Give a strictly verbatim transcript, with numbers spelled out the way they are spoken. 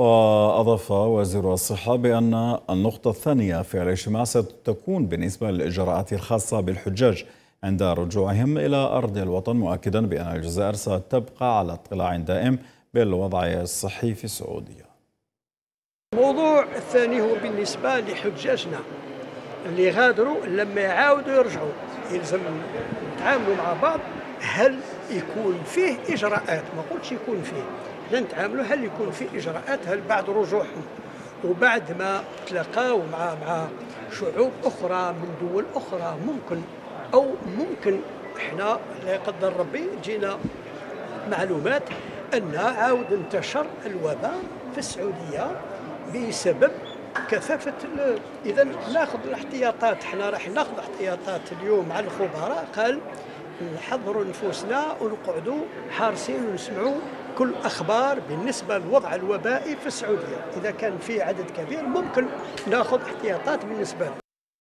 وأضاف وزير الصحة بأن النقطة الثانية في الاجتماع ستكون بالنسبة للإجراءات الخاصة بالحجاج عند رجوعهم إلى أرض الوطن، مؤكدا بأن الجزائر ستبقى على اطلاع دائم بالوضع الصحي في السعودية. الموضوع الثاني هو بالنسبة لحجاجنا اللي غادروا، لما يعاودوا يرجعوا يلزم نتعاملوا مع بعض، هل يكون فيه إجراءات؟ ما قلتش يكون فيه، حنا نتعاملوا هل يكون فيه إجراءات، هل بعد رجوعهم وبعد ما تلاقاو مع مع شعوب أخرى من دول أخرى ممكن أو ممكن إحنا لا يقدر ربي جينا معلومات أن عاود انتشر الوباء في السعودية بسبب كثافة. إذا ناخذ الاحتياطات، حنا راح ناخذ احتياطات اليوم مع الخبراء، قال نحضروا نفوسنا ونقعدوا حارسين ونسمعوا كل أخبار بالنسبة للوضع الوبائي في السعودية. إذا كان في عدد كبير ممكن ناخذ احتياطات بالنسبة له.